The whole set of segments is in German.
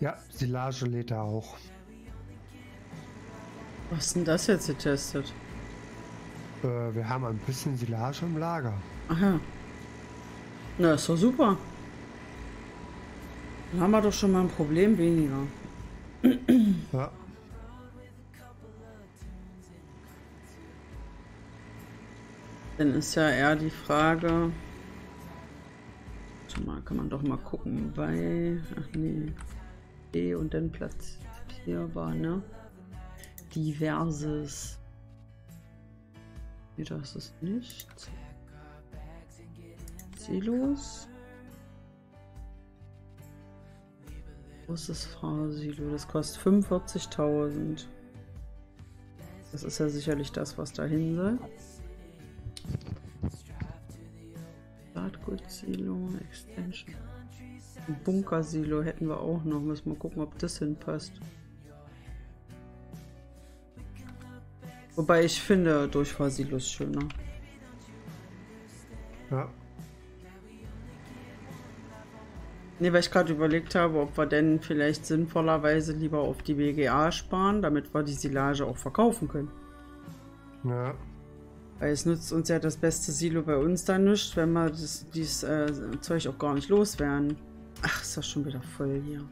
Ja, Silage lädt er auch. Was ist denn das jetzt getestet? Wir haben ein bisschen Silage im Lager. Aha. Na, ist doch super. Dann haben wir doch schon mal ein Problem weniger. Ja. Dann ist ja eher die Frage. Warte mal, kann man doch mal gucken bei. Ach nee. E und dann platzierbar, ne? Diverses. Nee, das ist nicht. Silos. Wo ist das Fahrsilo? Das kostet 45.000. Das ist ja sicherlich das, was da hin soll. Startgut-Silo, Extension. Ein Bunkersilo hätten wir auch noch. Müssen wir gucken, ob das hinpasst. Wobei ich finde Durchfahrsilos schöner. Ja. Ne, weil ich gerade überlegt habe, ob wir denn vielleicht sinnvollerweise lieber auf die BGA sparen, damit wir die Silage auch verkaufen können. Ja. Weil es nützt uns ja das beste Silo bei uns dann nicht, wenn wir dieses Zeug auch gar nicht loswerden. Ach, ist das schon wieder voll hier.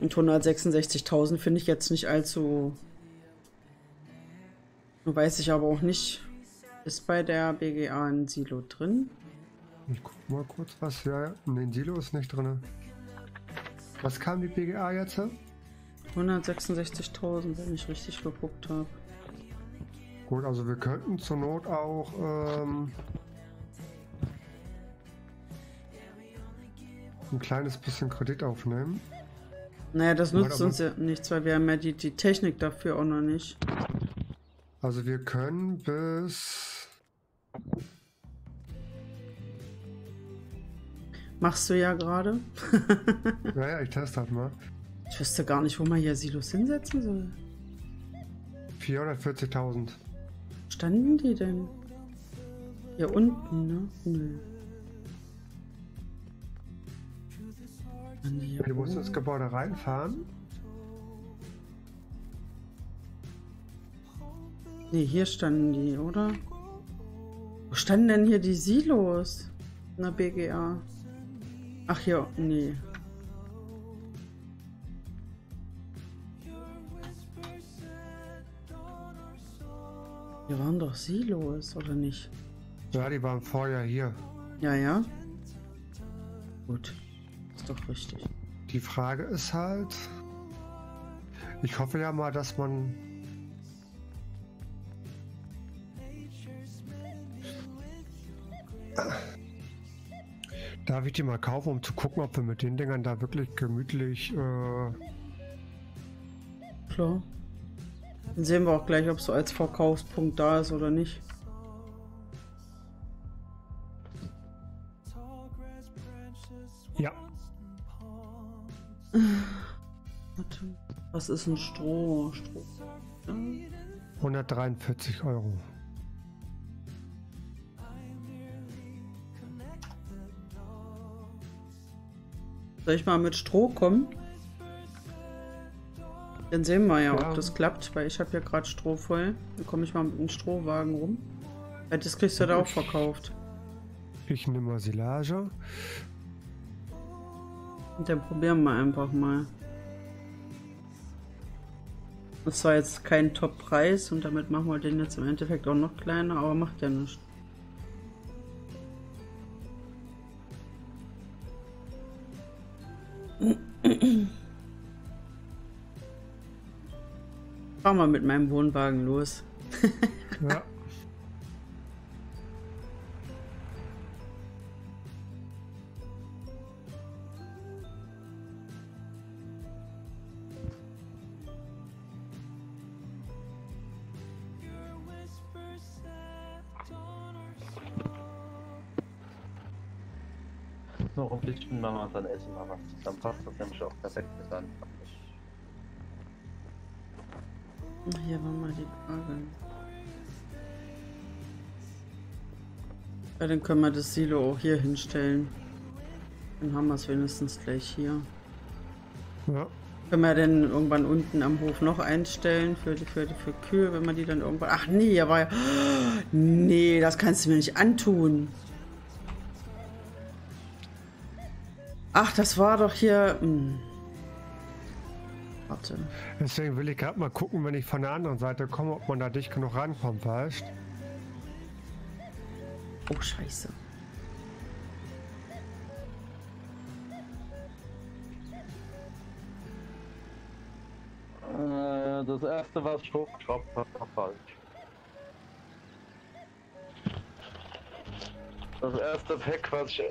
Und 166.000 finde ich jetzt nicht allzu... Weiß ich aber auch nicht. Ist bei der BGA ein Silo drin? Ich guck mal kurz was. Ja, in den Silo ist nicht drin. Was kam die BGA jetzt? 166.000, wenn ich richtig geguckt habe. Gut, also wir könnten zur Not auch... ein kleines bisschen Kredit aufnehmen. Naja, das nutzt uns ja nichts, weil wir haben ja die Technik dafür auch noch nicht. Also wir können bis... Machst du ja gerade? Naja, ich teste halt mal. Ich wüsste gar nicht, wo man hier Silos hinsetzen soll. 440.000. Standen die denn? Hier unten, ne? Nö. Du musst ins Gebäude reinfahren. Ne, hier standen die, oder? Wo standen denn hier die Silos? Na, BGA. Ach ja, nee. Hier waren doch Silos, oder nicht? Ja, die waren vorher hier. Ja, ja. Gut. Doch richtig. Die Frage ist halt, ich hoffe ja mal, dass man darf ich die mal kaufen, um zu gucken, ob wir mit den Dingern da wirklich gemütlich klar. Dann sehen wir auch gleich, ob es so als Verkaufspunkt da ist oder nicht. Ja. Was ist ein Stroh? 143 €. Soll ich mal mit Stroh kommen? Dann sehen wir ja, ob das klappt, weil ich habe ja gerade Stroh voll. Dann komme ich mal mit einem Strohwagen rum. Das kriegst du ja da auch verkauft. Ich nehme mal Silage. Und dann probieren wir einfach mal. Das war jetzt kein Top-Preis und damit machen wir den jetzt im Endeffekt auch noch kleiner, aber macht ja nichts. Fahr mal mit meinem Wohnwagen los. Ja. Noch ein bisschen Mama, dann essen wir was. Dann passt das nämlich auch perfekt mit dann. Hier war mal die Frage. Ja, dann können wir das Silo auch hier hinstellen. Dann haben wir es wenigstens gleich hier. Ja. Können wir denn irgendwann unten am Hof noch einstellen für Kühe, wenn man die dann irgendwann... Ach nee, aber... Nee, das kannst du mir nicht antun. Ach, das war doch hier... Hm. Warte. Deswegen will ich gerade mal gucken, wenn ich von der anderen Seite komme, ob man da dicht genug rankommt, weißt du? Oh, scheiße. Das erste, was ich hochgeschraubt habe, war falsch. Das erste Pack, was ich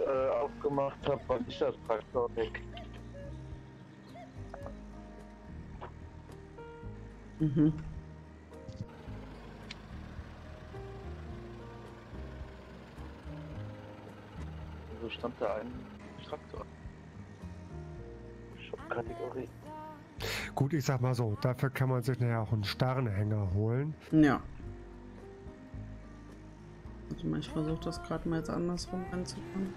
aufgemacht habe, war nicht das Traktor-Pack. Mhm. Wieso stand da ein Traktor? Shop-Kategorie. Gut, ich sag mal so, dafür kann man sich nachher auch einen starren Hänger holen. Ja. Also ich versuche das gerade mal jetzt andersrum anzufangen.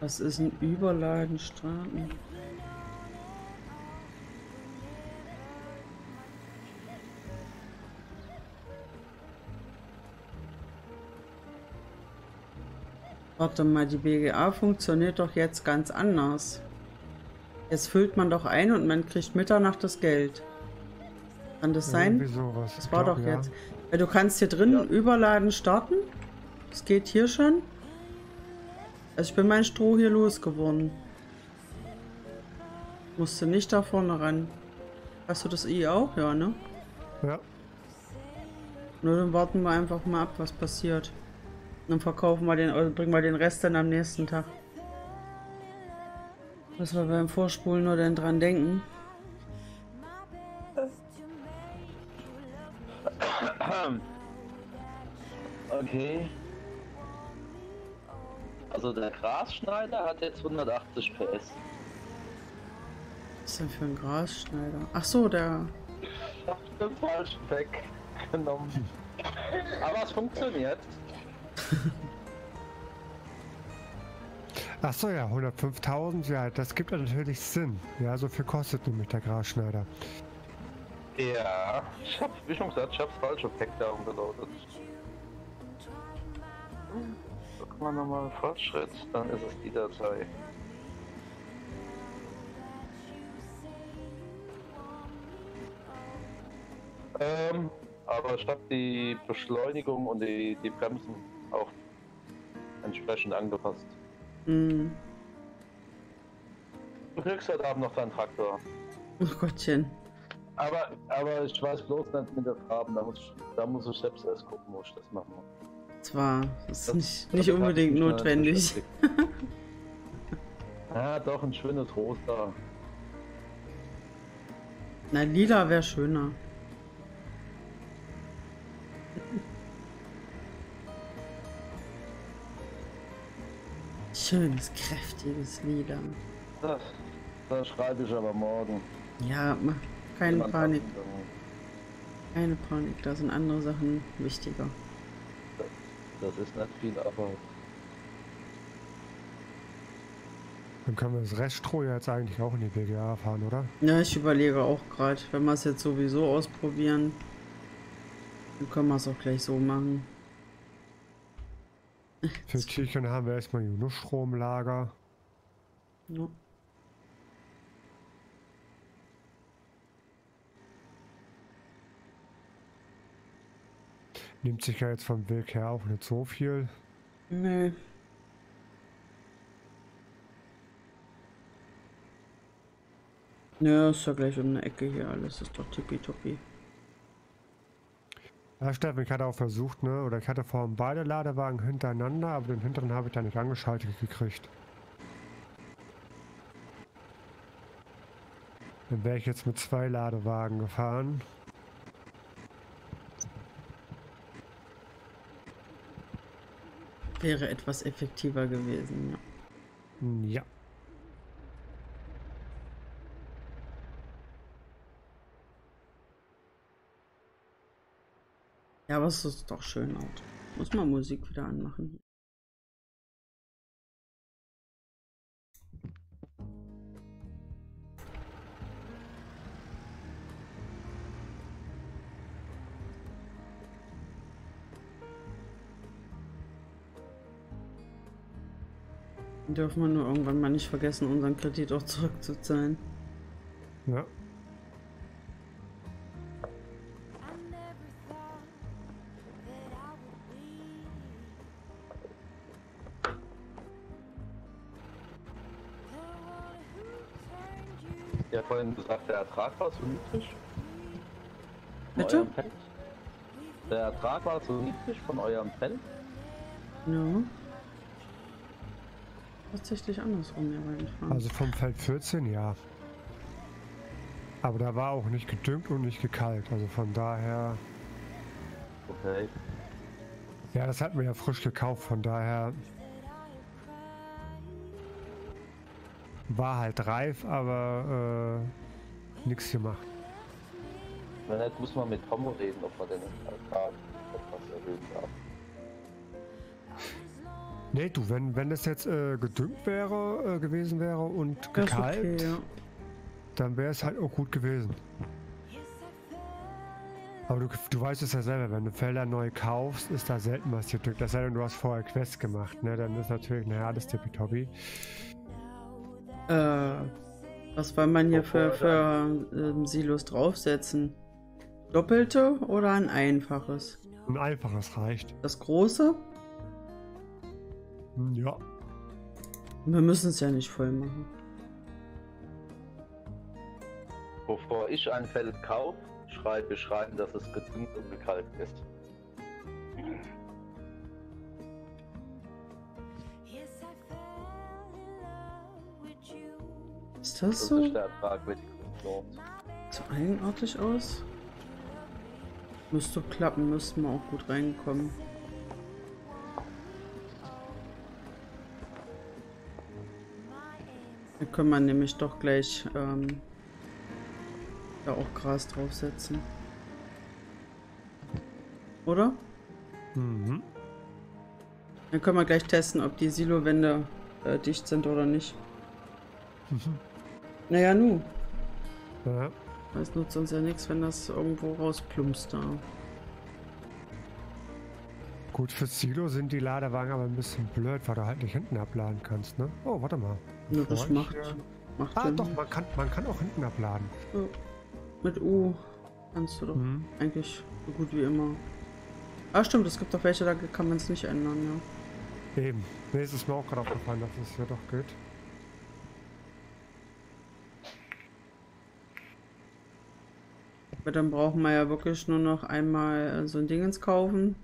Das ist ein Überladen starten. Warte mal, die BGA funktioniert doch jetzt ganz anders. Jetzt füllt man doch ein und man kriegt Mitternacht das Geld. Kann das sein? Das war doch jetzt. Ja, du kannst hier drin überladen starten. Das geht hier schon. Also ich bin mein Stroh hier losgeworden. Musste nicht da vorne ran. Hast du das I auch? Ja, ne? Ja. Nur dann warten wir einfach mal ab, was passiert. Dann verkaufen wir den, oder bringen wir den Rest dann am nächsten Tag. Dass wir beim Vorspulen nur dann dran denken. Okay. Also der Grasschneider hat jetzt 180 PS. Was ist denn für ein Grasschneider? Ach so, der... Ich hab den falschen Pack genommen. Aber es funktioniert. Ach so, ja, 105.000, ja, das gibt ja natürlich Sinn. Ja, so viel kostet nämlich der Grasschneider. Ja, ich hab's, wie schon gesagt, ich hab's falsch auf Hektar umgeloadet. Gucken wir nochmal Fortschritt, dann ist es die Datei. Aber ich hab die Beschleunigung und die Bremsen auch entsprechend angepasst. Mhm. Du kriegst heute Abend noch deinen Traktor. Ach Gottchen. Aber ich weiß bloß nicht mit der Farben, da muss ich selbst erst gucken, wo ich das machen muss. Zwar, das ist nicht unbedingt notwendig. Ja, doch, ein schönes Rosa. Na, lila wäre schöner. Schönes, kräftiges Lieder. Das schreibe ich aber morgen. Ja, keine Panik. Keine Panik, da sind andere Sachen wichtiger. Das ist nicht viel Arbeit. Dann können wir das Reststroh jetzt eigentlich auch in die BGA fahren, oder? Ja, ich überlege auch gerade, wenn wir es jetzt sowieso ausprobieren, dann können wir es auch gleich so machen. Für Kirchen haben wir erstmal genug Stroh im Lager. Ja. Nimmt sich ja jetzt vom Weg her auch nicht so viel. Nee. Ja, ist ja gleich um eine Ecke hier alles, ist doch tippitoppi. Ja, Steffen, ich hatte auch versucht, ne? Oder ich hatte vorhin beide Ladewagen hintereinander, aber den hinteren habe ich da nicht angeschaltet gekriegt. Dann wäre ich jetzt mit 2 Ladewagen gefahren. Wäre etwas effektiver gewesen, ja. Ja. Ja, aber es ist doch schön laut. Muss mal Musik wieder anmachen. Dürfen wir nur irgendwann mal nicht vergessen, unseren Kredit auch zurückzuzahlen. Ja. Ja, vorhin gesagt, der Ertrag war so niedrig. Bitte? Der Ertrag war so niedrig von eurem Feld. Ja. Tatsächlich andersrum, ja. Also vom Feld 14, ja. Aber da war auch nicht gedüngt und nicht gekalkt, also von daher... Okay. Ja, das hatten wir ja frisch gekauft, von daher... War halt reif, aber nichts gemacht. Na, jetzt muss man mit Tom reden, ob man denn etwas erhöhen darf. Nee, du, wenn das jetzt gedüngt wäre, gewesen wäre und gekalkt, okay, ja, dann wäre es halt auch gut gewesen. Aber du weißt es ja selber, wenn du Felder neu kaufst, ist da selten was gedüngt. Das sei denn, du hast vorher Quest gemacht, ne? Dann ist natürlich, naja, alles tippitoppi. Was will man hier für Silos draufsetzen? Doppelte oder ein einfaches? Ein einfaches reicht. Das große? Ja. Wir müssen es ja nicht voll machen. Bevor ich ein Feld kaufe, schreibe ich rein, dass es gedüngt und gekalkt ist. Ist das so? So eigenartig aus? Müsste klappen, müssten wir auch gut reinkommen. Da können wir nämlich doch gleich da auch Gras draufsetzen. Oder? Mhm. Dann können wir gleich testen, ob die Silowände dicht sind oder nicht. Mhm. Naja, nu. Ja. Das nutzt uns ja nichts, wenn das irgendwo rausplumpst da. Gut, für Silo sind die Ladewagen aber ein bisschen blöd, weil du halt nicht hinten abladen kannst, ne? Oh, warte mal. Ja, das macht ah, doch, man kann auch hinten abladen. Ja. Mit U kannst du doch eigentlich so gut wie immer. Ah, stimmt, es gibt doch welche, da kann man es nicht ändern, ja. Eben. Nee, es ist mir auch gerade aufgefallen, dass es ja doch geht. Aber dann brauchen wir ja wirklich nur noch einmal so ein Dingens kaufen.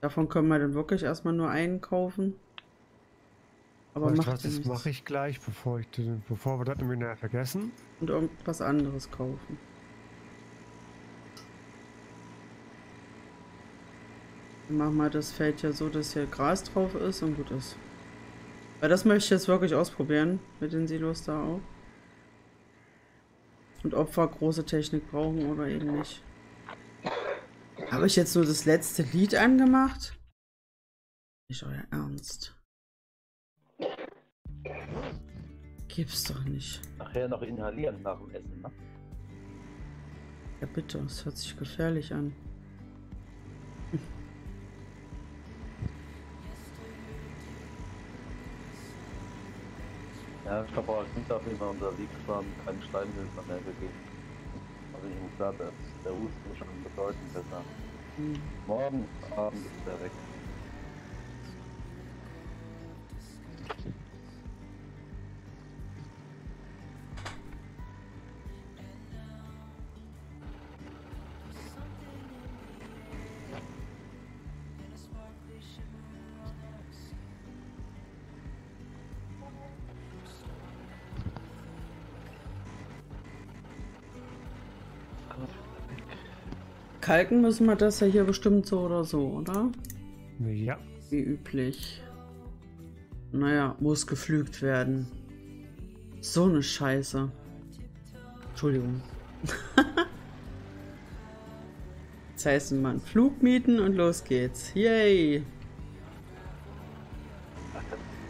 Davon können wir dann wirklich erstmal nur einen kaufen. Aber macht das mache ich gleich, bevor wir das nämlich nachher vergessen. Und irgendwas anderes kaufen. Dann machen wir das Feld ja so, dass hier Gras drauf ist und gut ist. Weil das möchte ich jetzt wirklich ausprobieren, mit den Silos da auch. Und ob wir große Technik brauchen oder eben nicht. Habe ich jetzt nur das letzte Lied angemacht? Nicht euer Ernst. Gibt's doch nicht. Nachher noch inhalieren nach dem Essen, ne? Ja bitte, es hört sich gefährlich an. Ja, ich glaube auch, ich darf immer unterwegs waren, keinen Steinhilfer mehr gegeben. Also ich muss sagen, der Husten ist schon bedeutend besser. Morgen Abend ist der weg. Kalken müssen wir das ja hier bestimmt so oder so, oder? Ja. Wie üblich. Naja, muss gepflügt werden. So eine Scheiße. Entschuldigung. Das heißt, man Flug mieten und los geht's. Yay!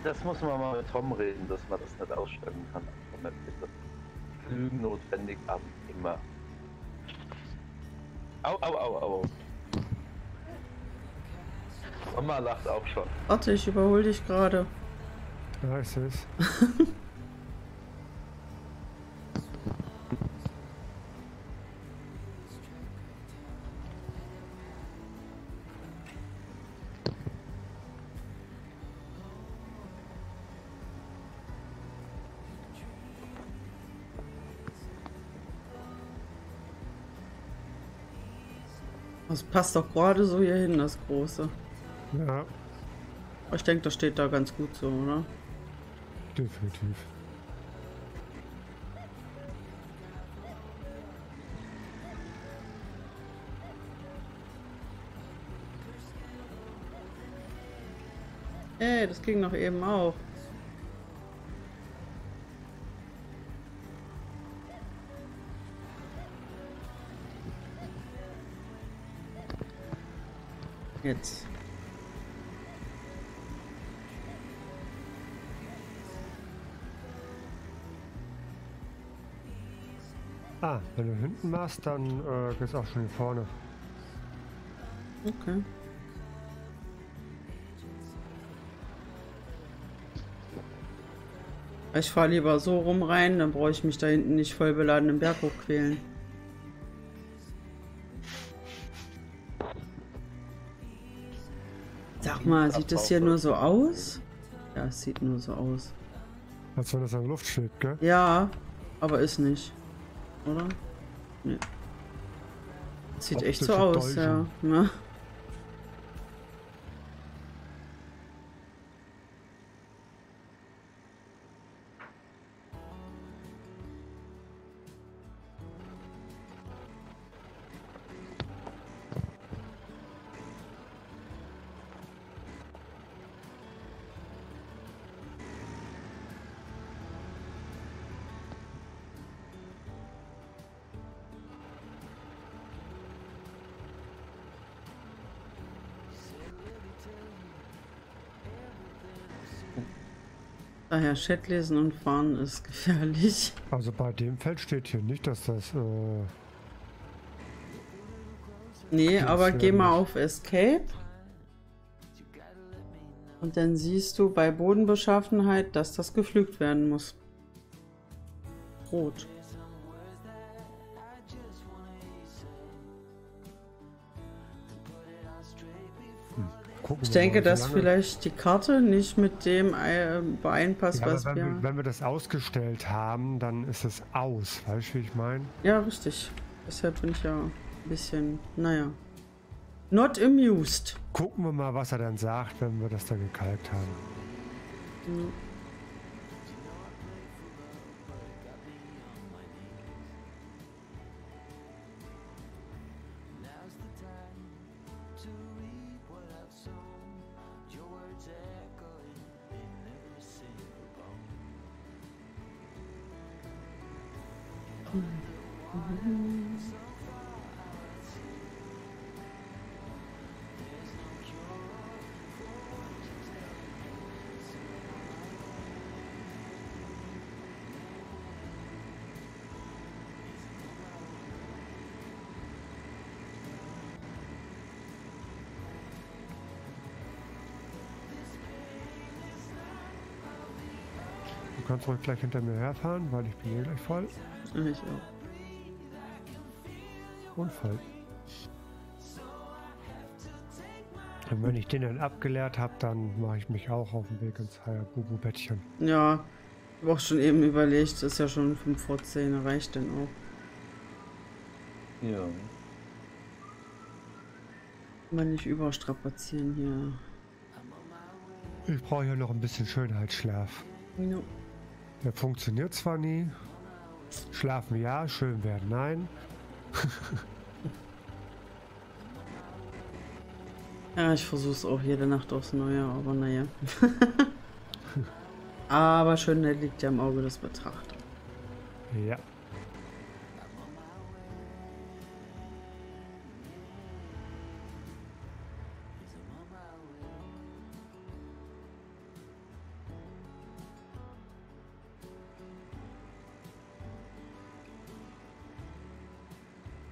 Das muss man mal mit Tom reden, dass man das nicht ausstellen kann. Flügen notwendig ab, immer. Au, au, au, au. Mama lacht auch schon. Warte, ich überhole dich gerade. weiß es. Das passt doch gerade so hier hin, das große. Ja. Ich denke, das steht da ganz gut so, oder? Definitiv. Ey, das ging doch eben auch. Jetzt. Ah, wenn du hinten machst, dann geht's auch schon hier vorne. Okay. Ich fahre lieber so rum rein, dann brauche ich mich da hinten nicht voll beladen im Berg hochquälen. Sag mal, sieht das hier nur so aus? Ja, es sieht nur so aus. Als wenn das an der Luft steht, gell? Ja, aber ist nicht. Oder? Nee. Sieht Optische echt so aus, Dolchen. Ja. Daher Chat lesen und fahren ist gefährlich. Also bei dem Feld steht hier nicht, dass das... nee, aber geh mal auf Escape. Und dann siehst du bei Bodenbeschaffenheit, dass das gepflügt werden muss. Rot. Ich denke, dass vielleicht die Karte nicht mit dem übereinpasst, ja, was wir... Wenn wir das ausgestellt haben, dann ist es aus. Weißt du, wie ich meine? Ja, richtig. Deshalb bin ich ja ein bisschen, naja, not amused. Gucken wir mal, was er dann sagt, wenn wir das dann gekalkt haben. Ja. Du kannst ruhig gleich hinter mir herfahren, weil ich bin hier gleich voll. Ich auch. Unfall. Und wenn ich den dann abgeleert habe, dann mache ich mich auch auf den Weg ins Hayabubu-Bettchen. Ja, ich habe auch schon eben überlegt, ist ja schon 5 vor 10, reicht denn auch. Ja. Man nicht überstrapazieren hier. Ich brauche ja noch ein bisschen Schönheitsschlaf. No. Der funktioniert zwar nie. Schlafen ja, schön werden nein. Ja, ich versuch's auch jede Nacht aufs Neue, aber naja. Aber Schönheit liegt ja im Auge des Betrachters. Ja.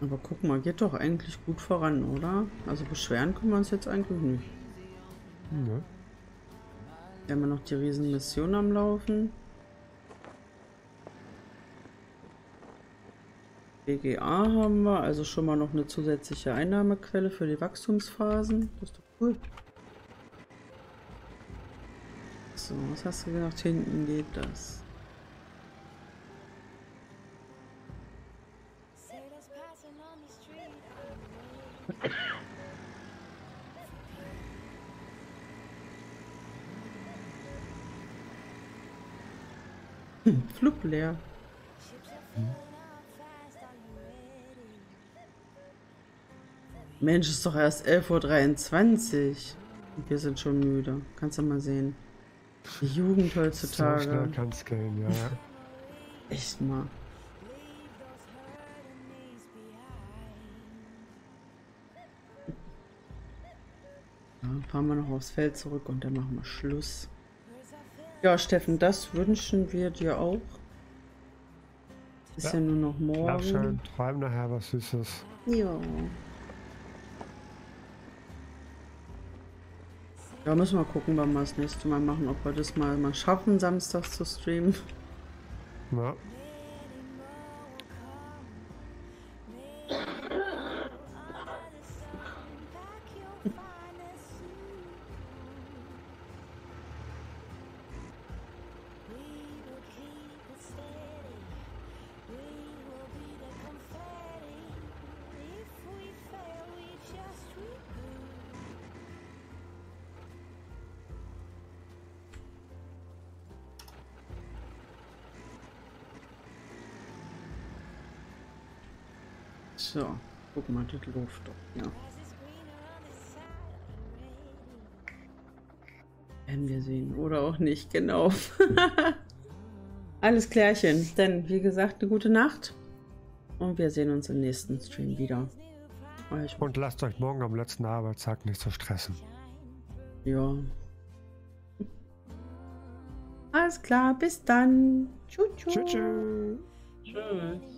Aber guck mal, geht doch eigentlich gut voran, oder? Also beschweren können wir uns jetzt eigentlich nicht. Ne. Immer noch die Riesenmission am Laufen. BGA haben wir, also schon mal noch eine zusätzliche Einnahmequelle für die Wachstumsphasen. Das ist doch cool. So, was hast du gesagt? Hinten geht das. Flug leer. Mensch, ist doch erst 11:23 Uhr. Und wir sind schon müde. Kannst du mal sehen. Die Jugend heutzutage. So schnell kann's gehen, ja. Echt mal. Ja, fahren wir noch aufs Feld zurück und dann machen wir Schluss. Ja, Steffen, das wünschen wir dir auch. Ist ja, nur noch morgen. Klatschen, träum nachher was Süßes. Ja. Ja, müssen wir gucken, wann wir das nächste Mal machen, ob wir das mal schaffen, samstags zu streamen. Ja. So, guck mal, das läuft doch, ja. Werden wir sehen, oder auch nicht, genau. Alles klärchen, denn wie gesagt, eine gute Nacht. Und wir sehen uns im nächsten Stream wieder. Und lasst euch morgen am letzten Arbeitstag nicht so stressen. Ja. Alles klar, bis dann. Tschüss. Tschüss.